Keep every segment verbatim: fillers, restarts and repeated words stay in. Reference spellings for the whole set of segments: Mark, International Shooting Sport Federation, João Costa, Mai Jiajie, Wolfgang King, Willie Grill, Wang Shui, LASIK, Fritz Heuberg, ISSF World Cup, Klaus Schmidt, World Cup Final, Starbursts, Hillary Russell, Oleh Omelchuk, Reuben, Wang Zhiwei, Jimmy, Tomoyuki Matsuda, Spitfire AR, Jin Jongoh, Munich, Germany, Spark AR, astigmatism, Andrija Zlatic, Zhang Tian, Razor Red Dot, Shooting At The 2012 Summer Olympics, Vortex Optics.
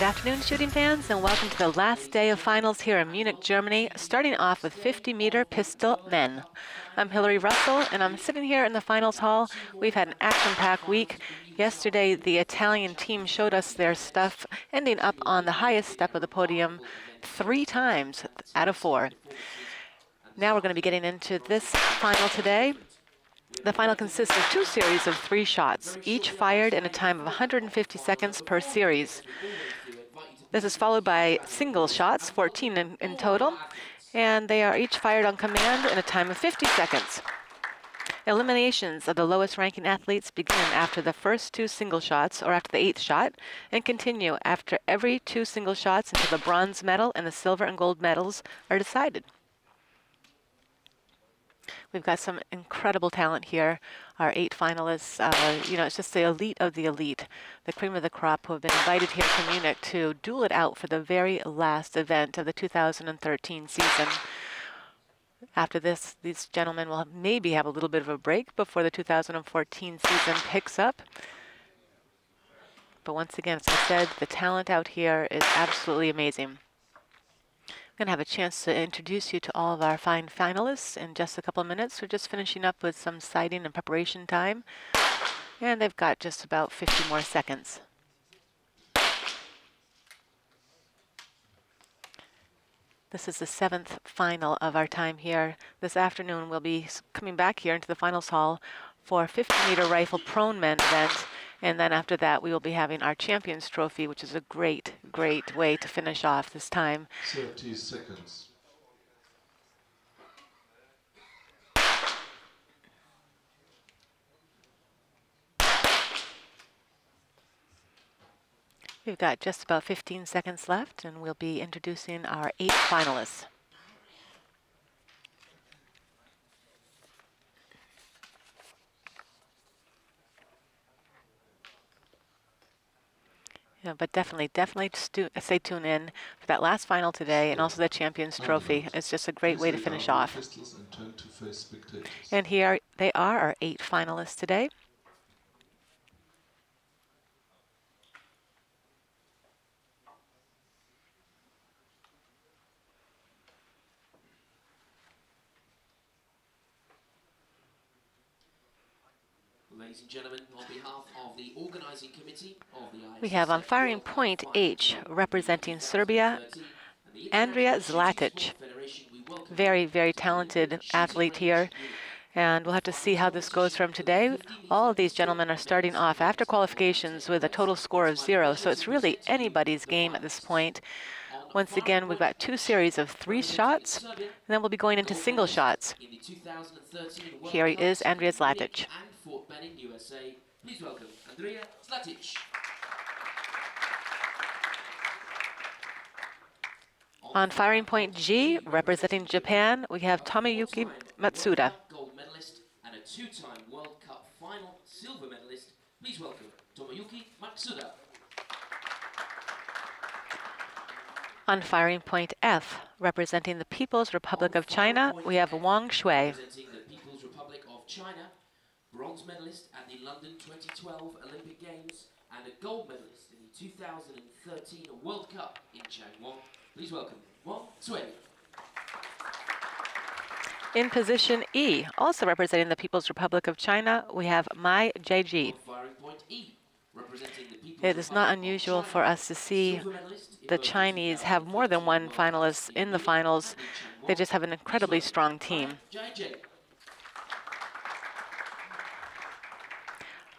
Good afternoon, shooting fans, and welcome to the last day of finals here in Munich, Germany, starting off with fifty meter pistol men. I'm Hillary Russell, and I'm sitting here in the finals hall. We've had an action-packed week. Yesterday, the Italian team showed us their stuff, ending up on the highest step of the podium three times out of four. Now we're going to be getting into this final today. The final consists of two series of three shots, each fired in a time of one hundred fifty seconds per series. This is followed by single shots, fourteen in, in total, and they are each fired on command in a time of fifty seconds. Eliminations of the lowest ranking athletes begin after the first two single shots or after the eighth shot and continue after every two single shots until the bronze medal and the silver and gold medals are decided. We've got some incredible talent here. Our eight finalists, uh, you know, it's just the elite of the elite, the cream of the crop who have been invited here to Munich to duel it out for the very last event of the two thousand thirteen season. After this, these gentlemen will maybe have a little bit of a break before the two thousand fourteen season picks up. But once again, as I said, the talent out here is absolutely amazing. Going to have a chance to introduce you to all of our fine finalists in just a couple of minutes. We're just finishing up with some sighting and preparation time, and they've got just about fifty more seconds. This is the seventh final of our time here. This afternoon we'll be coming back here into the finals hall for a fifty meter rifle prone men event, and then after that we will be having our Champions Trophy, which is a great, great way to finish off this time. thirty seconds. We've got just about fifteen seconds left, and we'll be introducing our eight finalists. Yeah, but definitely, definitely stay tuned in for that last final today, and also the Champions Trophy. It's just a great way to finish off. And here they are, our eight finalists today. Ladies and gentlemen, on behalf of the organizing committee of the I S S F, we have on firing point H, representing Serbia, Andrija Zlatic. Very, very talented athlete here, and we'll have to see how this goes from today. All of these gentlemen are starting off after qualifications with a total score of zero, so it's really anybody's game at this point. Once again, we've got two series of three shots, and then we'll be going into single shots. Here he is, Andrija Zlatic. Fort Benning, U S A. Please welcome Andrija Zlatic. On firing point G, representing Japan, we have Tomoyuki Matsuda. Gold medalist and a two-time World Cup final silver medalist. Please welcome Tomoyuki Matsuda. On firing point F, representing the People's Republic of China, we have Wang Shui. Representing the People's Republic of China, bronze medalist at the London twenty twelve Olympic Games and a gold medalist in the two thousand thirteen World Cup in Changwon. Please welcome Wang Zhiwei. In position E, also representing the People's Republic of China, we have Mai Jiajie. It is not unusual for us to see the Chinese have more than one finalist in the finals. They just have an incredibly strong team.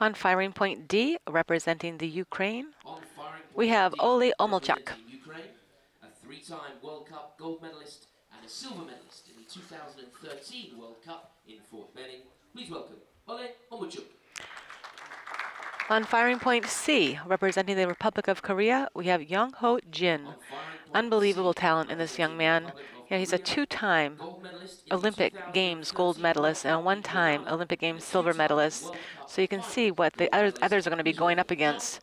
On firing point D, representing the Ukraine, we have Oleh Omelchuk. A three-time World Cup gold medalist and a silver medalist in the two thousand thirteen World Cup in Fort Benning. Please welcome Oleh Omelchuk. On firing point C, representing the Republic of Korea, we have Jin Jongoh. Unbelievable talent in this young man. Yeah, he's a two-time Olympic Games gold medalist and a one-time Olympic Games silver medalist. So you can see what the others, others are going to be going up against.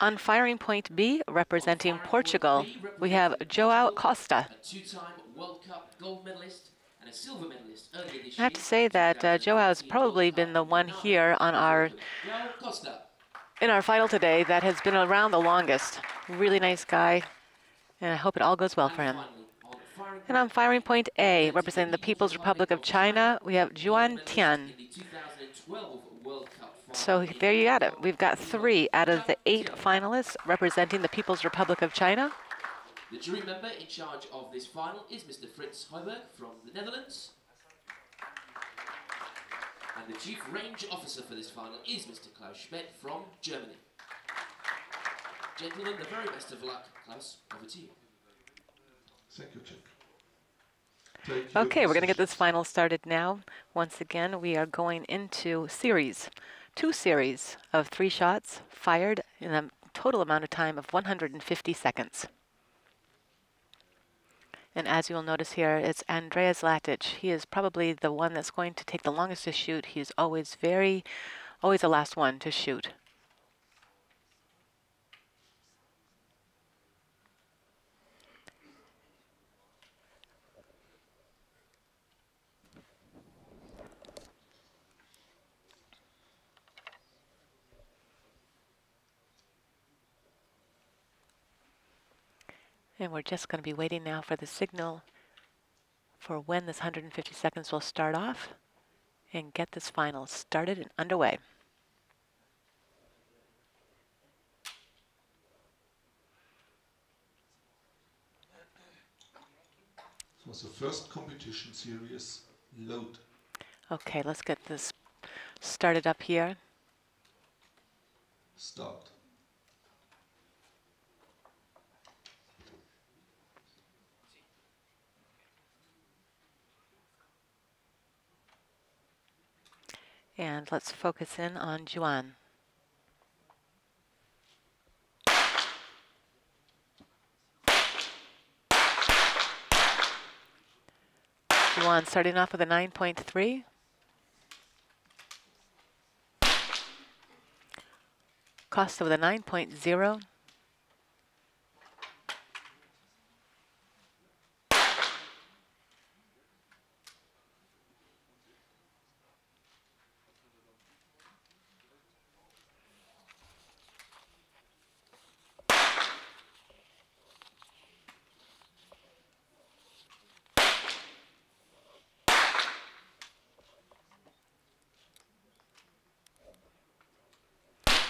On firing point B, representing Portugal, we have João Costa. A two-time World Cup gold medalist I have to say that uh, Joao has probably been the one here on our in our final today that has been around the longest. Really nice guy, and I hope it all goes well for him. And on firing point A, representing the People's Republic of China, we have Zhang Tian. So there you got it. We've got three out of the eight finalists representing the People's Republic of China. The jury member in charge of this final is Mister Fritz Heuberg from the Netherlands. And the chief range officer for this final is Mister Klaus Schmidt from Germany. Gentlemen, the very best of luck. Klaus, over to you. Thank you, Chuck. Okay, we're going to get this final started now. Once again, we are going into series, two series of three shots fired in a total amount of time of one hundred fifty seconds. And as you will notice here, it's Andrija Zlatic. He is probably the one that's going to take the longest to shoot. He's always very, always the last one to shoot. And we're just going to be waiting now for the signal for when this one hundred fifty seconds will start off and get this final started and underway. So it's the first competition series load. Okay, let's get this started up here. Start. And let's focus in on Juan. Juan starting off with a nine point three. Costa with a nine point zero.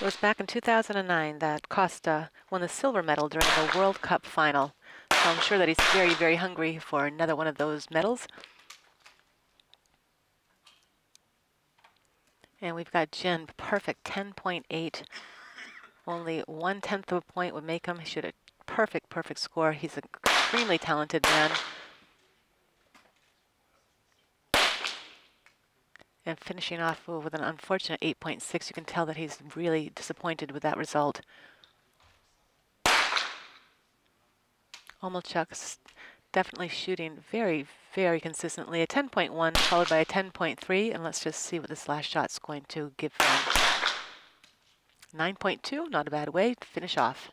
It was back in two thousand nine that Costa won the silver medal during the World Cup final. So I'm sure that he's very, very hungry for another one of those medals. And we've got Jin, perfect ten point eight. Only one tenth of a point would make him. He shoot a perfect, perfect score. He's an extremely talented man. And finishing off with an unfortunate eight point six. You can tell that he's really disappointed with that result. Omelchuk's definitely shooting very, very consistently. A ten point one followed by a ten point three. And let's just see what this last shot's going to give him. nine point two, not a bad way to finish off.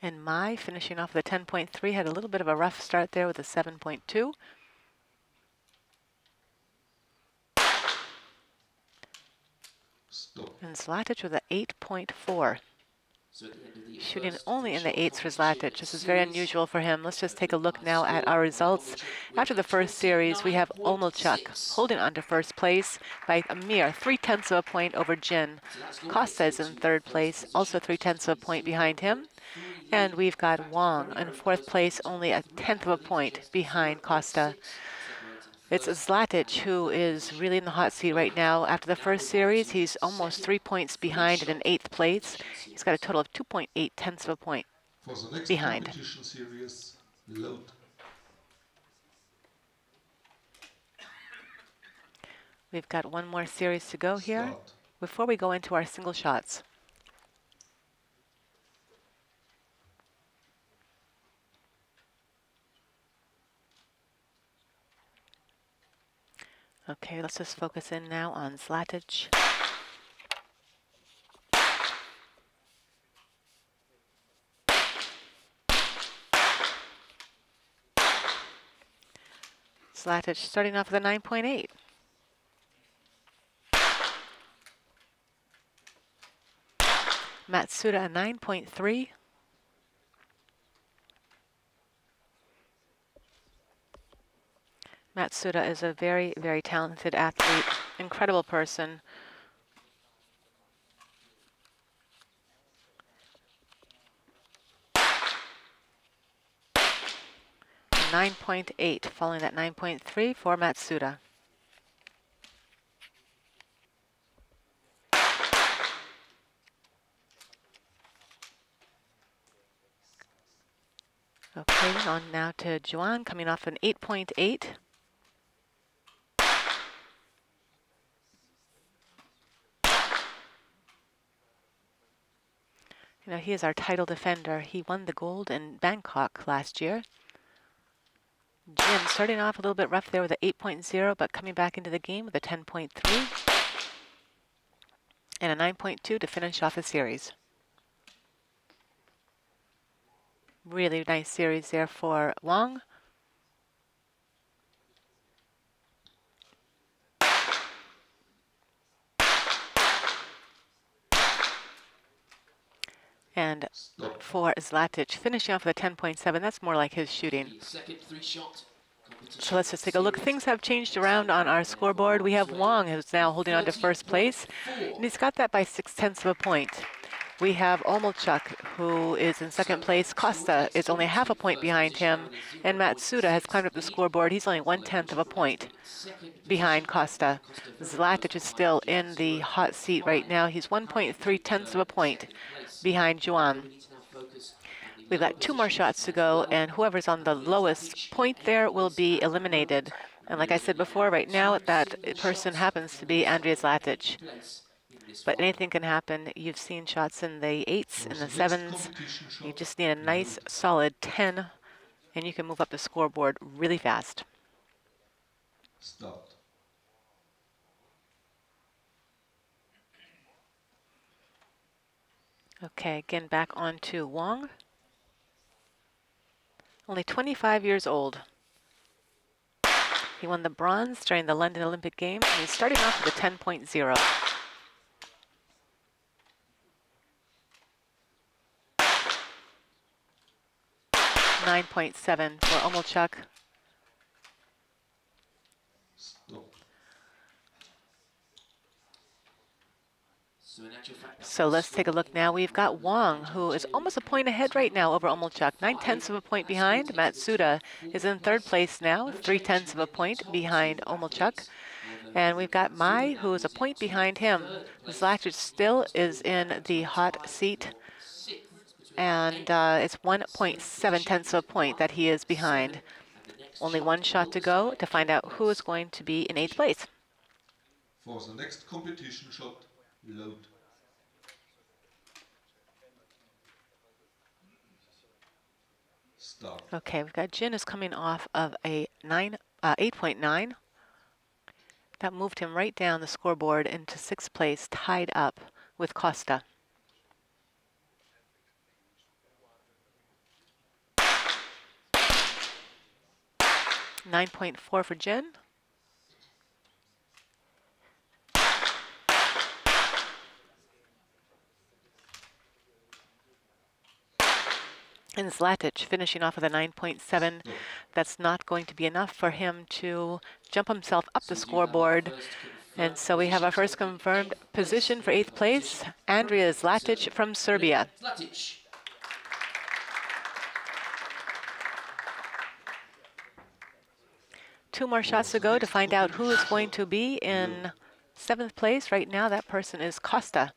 And Mai, finishing off with a ten point three, had a little bit of a rough start there with a seven point two. And Zlatic with an eight point four. Shooting only in the eights for Zlatic. This is very unusual for him. Let's just take a look now at our results. After the first series, we have Omelchuk holding on to first place by a mere three-tenths of a point over Jin. Costa is in third place, also three-tenths of a point behind him. And we've got Wang in fourth place, only a tenth of a point behind Costa. It's Zlatic who is really in the hot seat right now. After the first series, he's almost three points behind and in eighth place. He's got a total of two point eight tenths of a point for the next behind. Competition series, load. We've got one more series to go here Start. Before we go into our single shots. Okay, let's just focus in now on Zlatic. Zlatic starting off with a nine point eight. Matsuda a nine point three. Matsuda is a very, very talented athlete, incredible person. nine point eight, following that nine point three for Matsuda. Okay, on now to Juan, coming off an eight point eight. You know, he is our title defender. He won the gold in Bangkok last year. Jim starting off a little bit rough there with an eight point oh, but coming back into the game with a ten point three and a nine point two to finish off the series. Really nice series there for Wang. And for Zlatic, finishing off with a ten point seven. That's more like his shooting. So let's just take a look. Things have changed around on our scoreboard. We have Wang, who's now holding on to first place, and he's got that by six-tenths of a point. We have Omelchuk, who is in second place. Costa is only half a point behind him, and Matsuda has climbed up the scoreboard. He's only one-tenth of a point behind Costa. Zlatic is still in the hot seat right now. He's one point three tenths of a point behind Juan. We've got two more shots to go, and whoever's on the lowest point there will be eliminated. And like I said before, right now that person happens to be Andrija Zlatic. But anything can happen. You've seen shots in the eights, in the sevens. You just need a nice, solid ten, and you can move up the scoreboard really fast. Stop. Okay, again, back on to Wang. Only twenty-five years old. He won the bronze during the London Olympic Games, and he's starting off with a ten point oh. nine point seven for Omelchuk. So let's take a look now. We've got Wang, who is almost a point ahead right now over Omelchuk, nine-tenths of a point behind. Matsuda is in third place now, three-tenths of a point behind Omelchuk. And we've got Mai, who is a point behind him. Zlatic still is in the hot seat. And uh, it's one point seven tenths of a point that he is behind. Only one shot to go to find out who is going to be in eighth place. For the next competition shot, load. Start. Okay, we've got Jin is coming off of a eight point nine. That moved him right down the scoreboard into sixth place, tied up with Costa. nine point four for Jin. And Zlatic finishing off with a nine point seven. That's not going to be enough for him to jump himself up the scoreboard. And so we have our first confirmed position for eighth place, Andrija Zlatic from Serbia. Two more shots to go to find out who is going to be in seventh place. Right now, that person is Costa.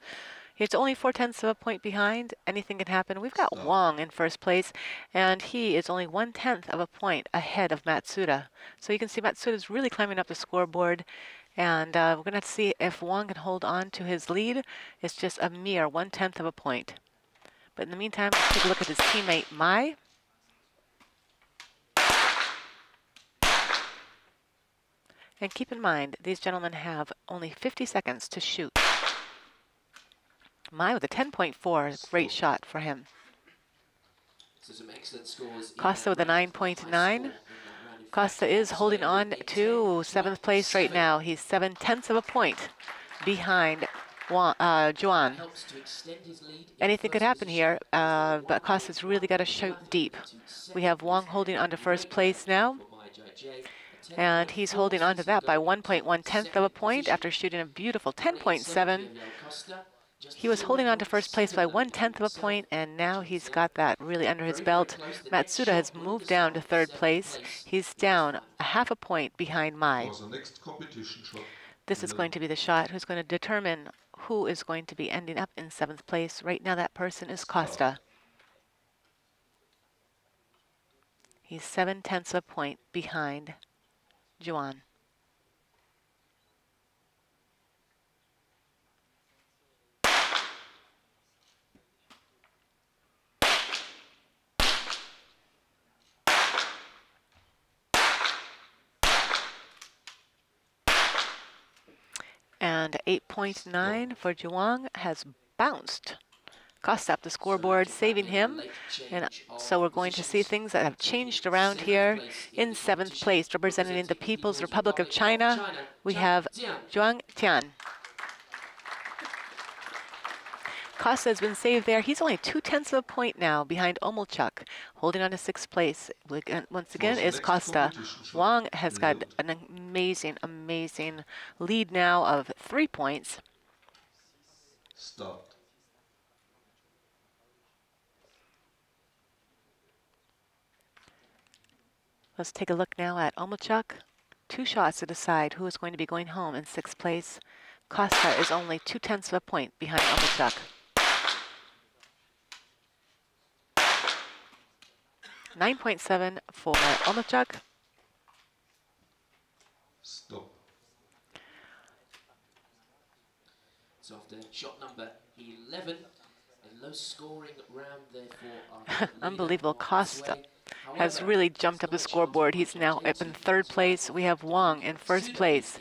He's only four-tenths of a point behind. Anything can happen. We've got Wang in first place, and he is only one-tenth of a point ahead of Matsuda. So you can see Matsuda is really climbing up the scoreboard, and uh, we're going to have to see if Wang can hold on to his lead. It's just a mere one-tenth of a point. But in the meantime, let's take a look at his teammate, Mai. And keep in mind, these gentlemen have only fifty seconds to shoot. Mai with a ten point four, great shot for him. Costa with a nine point nine. Costa is holding on to seventh place right now. He's seven-tenths of a point behind Juan, uh, Juan. Anything could happen here, uh, but Costa's really got to shoot deep. We have Wang holding on to first place now, and he's holding on to that by one point one tenth of a point after shooting a beautiful ten point seven. He was holding on to first place by one-tenth of a point, and now he's got that really under his belt. Matsuda has moved down to third place. He's down a half a point behind Mai. This is going to be the shot who's going to determine who is going to be ending up in seventh place. Right now, that person is Costa. He's seven-tenths of a point behind Juan. And eight point nine for Zhuang has bounced Costa up the scoreboard, saving him. And so we're going to see things that have changed around here. In seventh place, representing the People's Republic of China, we have Zhang Tian. Costa has been saved there. He's only two-tenths of a point now behind Omelchuk, holding on to sixth place. Once again, is Costa. Wang has got an amazing, amazing lead now of three points. Stop. Let's take a look now at Omelchuk. Two shots to decide who is going to be going home in sixth place. Costa is only two-tenths of a point behind Omelchuk. nine point seven for Omelchuk. Stop. So after shot number eleven, a low scoring round there for our unbelievable. Costa has really jumped up the scoreboard. He's now up in third place. We have Wang in first place.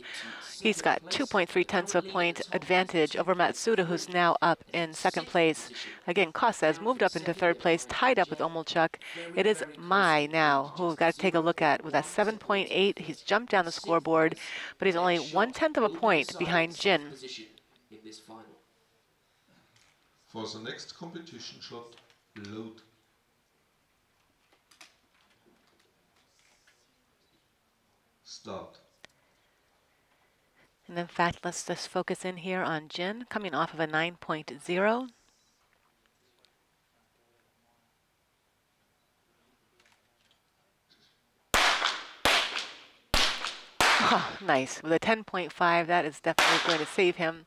He's got two point three tenths of a point advantage over Matsuda, who's now up in second place. Again, Costa has moved up into third place, tied up with Omelchuk. It is Mai now, who we've got to take a look at. With a seven point eight, he's jumped down the scoreboard, but he's only one-tenth of a point behind Jin. For the next competition shot, load. Start. And in fact, let's just focus in here on Jin, coming off of a nine point zero. Oh, nice. With a ten point five, that is definitely going to save him.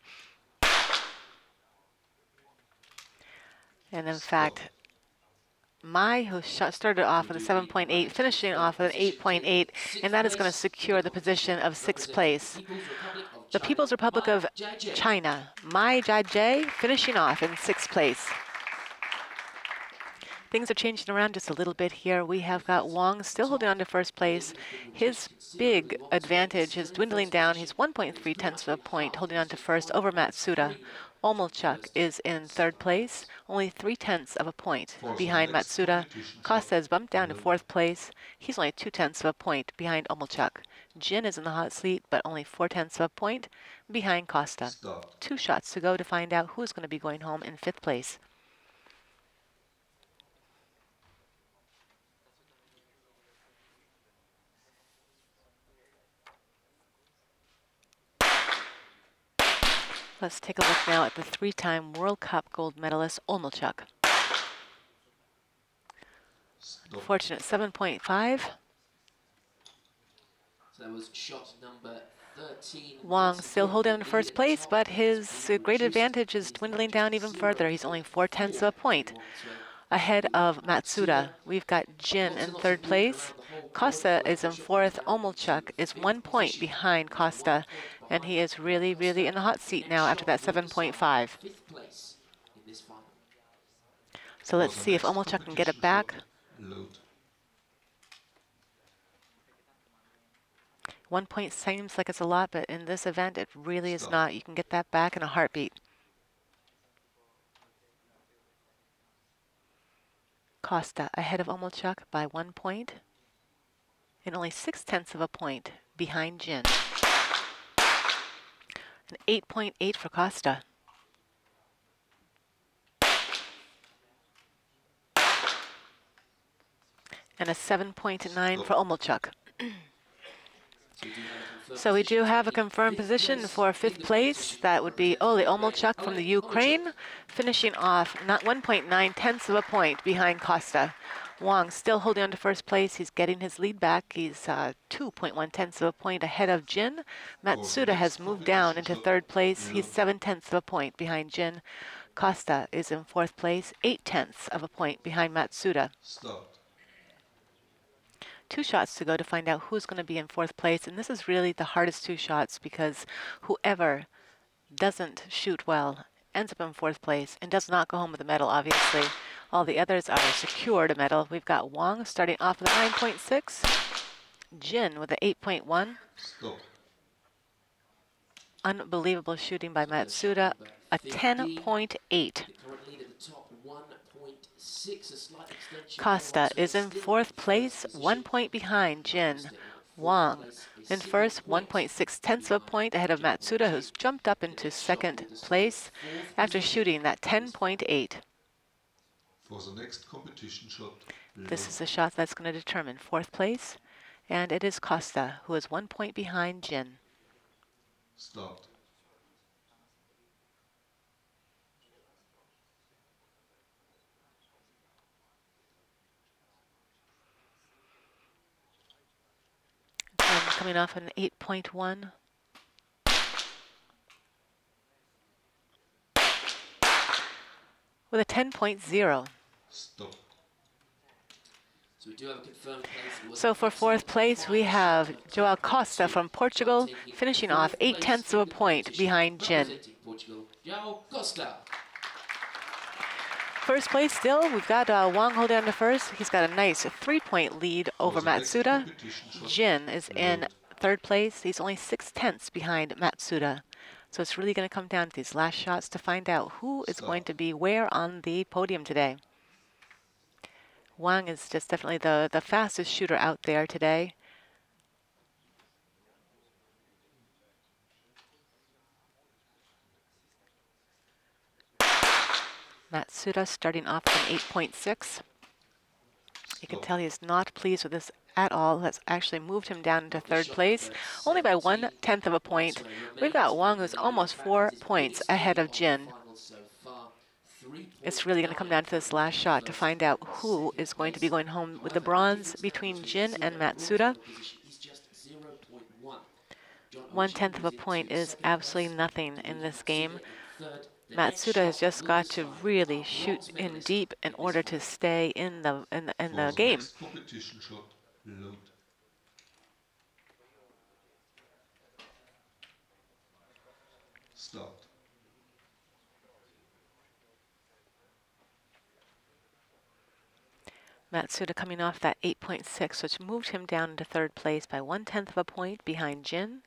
And in fact, Mai, who shot, started off with a seven point eight, finishing off with an eight point eight, and that is going to secure the position of sixth place. The People's Republic of China, Mai Jiajie, finishing off in sixth place. Things are changing around just a little bit here. We have got Wang still holding on to first place. His big advantage is dwindling down. He's one point three tenths of a point, holding on to first over Matsuda. Omelchuk is in third place, only three-tenths of a point behind Matsuda. Costa has bumped down to fourth place. He's only two-tenths of a point behind Omelchuk. Jin is in the hot seat, but only four-tenths of a point behind Costa. Stop. Two shots to go to find out who is going to be going home in fifth place. Let's take a look now at the three-time World Cup gold medalist, Omelchuk. Unfortunate seven point five. So that was shot number thirteen. Wang still holding on to first place, but his great advantage is dwindling down even further. He's only four-tenths of a point ahead of Matsuda. We've got Jin in third place. Costa is in fourth. Omelchuk is one point behind Costa, and he is really, really in the hot seat now after that seven point five. So let's see if Omelchuk can get it back. One point seems like it's a lot, but in this event, it really is not. You can get that back in a heartbeat. Costa ahead of Omelchuk by one point. and only six tenths of a point behind Jin. An eight point eight for Costa. And a seven point nine for Omelchuk. So we do have a confirmed position for fifth place. That would be Oleh Omelchuk from the Ukraine, finishing off not one point nine tenths of a point behind Costa. Wang still holding on to first place. He's getting his lead back. He's uh, two point one tenths of a point ahead of Jin. Matsuda has moved down into third place. He's seven tenths of a point behind Jin. Costa is in fourth place, eight tenths of a point behind Matsuda. Two shots to go to find out who's going to be in fourth place, and this is really the hardest two shots because whoever doesn't shoot well ends up in fourth place and does not go home with a medal, obviously. All the others are secured a medal. We've got Wang starting off with a nine point six, Jin with an eight point one. Unbelievable shooting by Matsuda, a ten point eight. Costa is in fourth place, one point behind Jin. Wang in first, one point six tenths of a point ahead of Matsuda, who's jumped up into second place after shooting that ten point eight. For the next competition shot, this is a shot that's going to determine fourth place, and it is Costa, who is one point behind Jin. Start. Coming off an eight point one. With a ten point zero. So, we do have a confirmed place. So for fourth place, we have João Costa from Portugal, finishing off eight tenths of a point behind Jin. First place still, we've got uh, Wang holding on to first. He's got a nice three-point lead over Matsuda. Jin is in third place. He's only six tenths behind Matsuda. So it's really going to come down to these last shots to find out who is going to be where on the podium today. Wang is just definitely the, the fastest shooter out there today. Matsuda starting off with an eight point six. You can tell he is not pleased with this at all. That's actually moved him down into third place, only by one tenth of a point. We've got Wang, who's almost four points ahead of Jin. It's really going to come down to this last shot to find out who is going to be going home with the bronze between Jin and Matsuda. One tenth of a point is absolutely nothing in this game. Matsuda has just got to really shoot in deep in order to stay in the in the, in the game. Matsuda coming off that eight point six, which moved him down into third place by one tenth of a point behind Jin.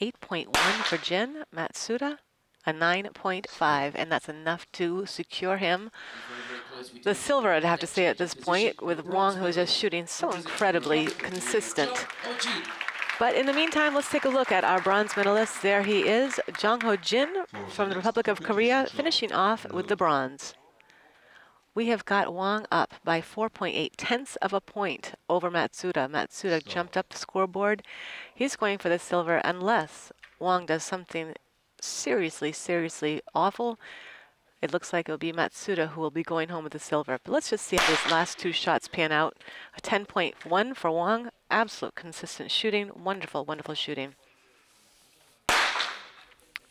eight point one for Jin. Matsuda, a nine point five, and that's enough to secure him the silver, I'd have to say at this point, with Wang, who is just shooting so incredibly consistent. But in the meantime, let's take a look at our bronze medalist. There he is, Jongoh Jin from the Republic of Korea, finishing off with the bronze. We have got Wang up by four point eight tenths of a point over Matsuda. Matsuda jumped up the scoreboard. He's going for the silver unless Wang does something seriously, seriously awful. It looks like it'll be Matsuda who will be going home with the silver. But let's just see how these last two shots pan out. A ten point one for Wang. Absolute consistent shooting. Wonderful, wonderful shooting.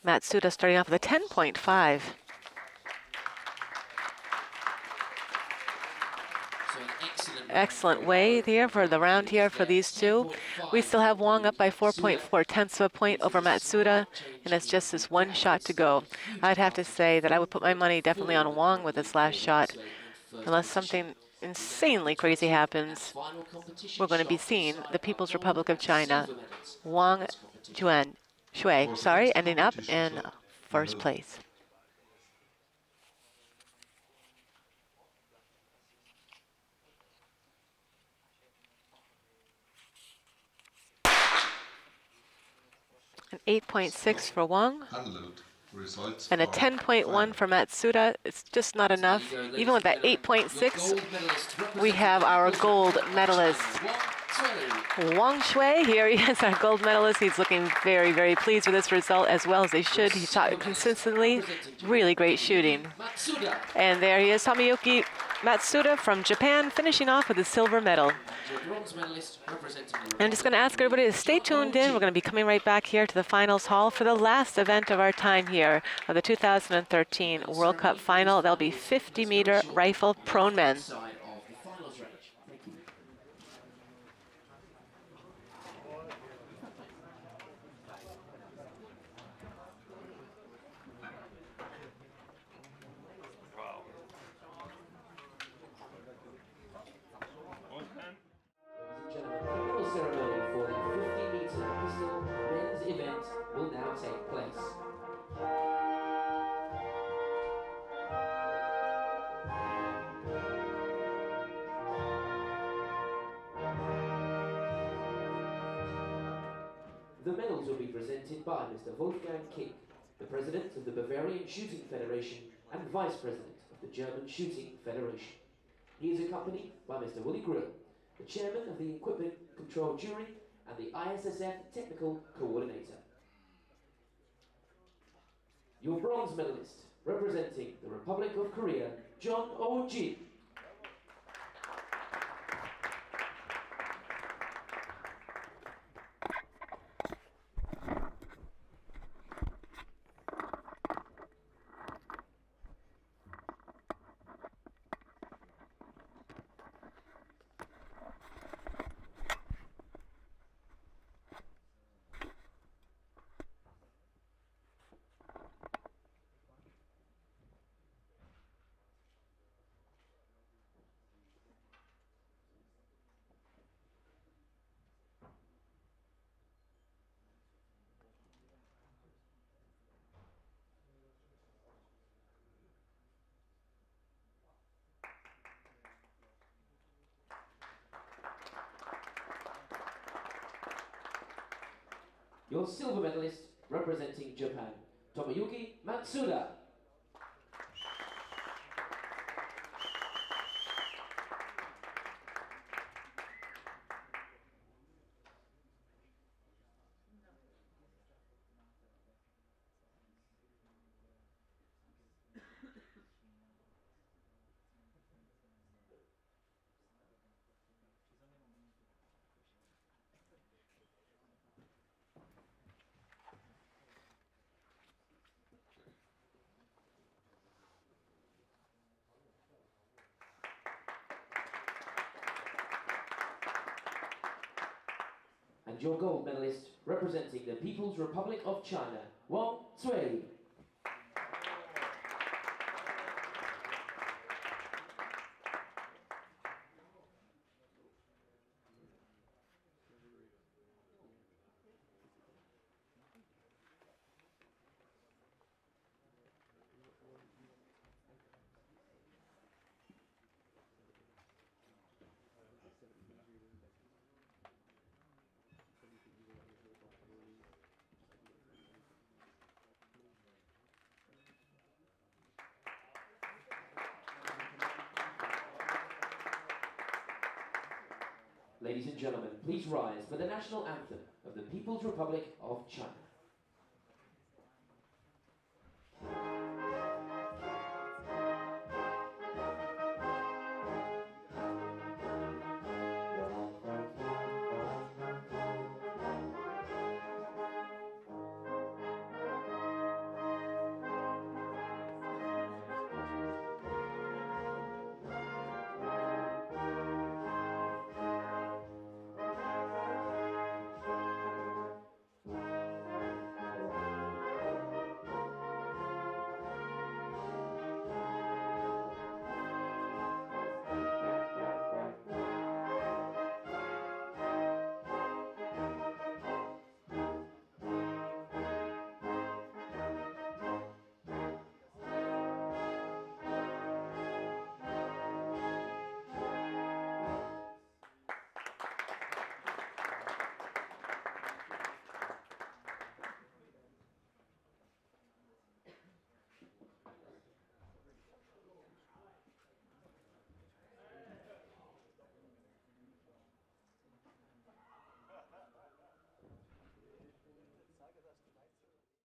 Matsuda starting off with a ten point five. Excellent way here for the round here for these two. We still have Wang up by four point four tenths of a point over Matsuda, and it's just this one shot to go. I'd have to say that I would put my money definitely on Wang with this last shot. Unless something insanely crazy happens, we're going to be seeing the People's Republic of China, Wang Juan, Shui, sorry, ending up in first place. an eight point six for Wang, and a ten point one for Matsuda. It's just not enough. Even with that eight point six, we have our gold medalist, Wang Shui. Here he is, our gold medalist. He's looking very, very pleased with this result, as well as he should. He shot consistently, really great shooting. And there he is, Tomoyuki Matsuda from Japan, finishing off with a silver medal. I'm just going to ask everybody to stay tuned in. We're going to be coming right back here to the finals hall for the last event of our time here, of the two thousand thirteen World Cup final. That'll be fifty meter rifle prone men. The medals will be presented by Mister Wolfgang King, the President of the Bavarian Shooting Federation and Vice President of the German Shooting Federation. He is accompanied by Mister Willie Grill, the Chairman of the Equipment Control Jury and the I S S F Technical Coordinator. Your bronze medalist, representing the Republic of Korea, Jin Jongoh. Your silver medalist representing Japan, Tomoyuki Matsuda. Your gold medalist representing the People's Republic of China, Wang Zhiwei. Ladies and gentlemen, please rise for the national anthem of the People's Republic of China.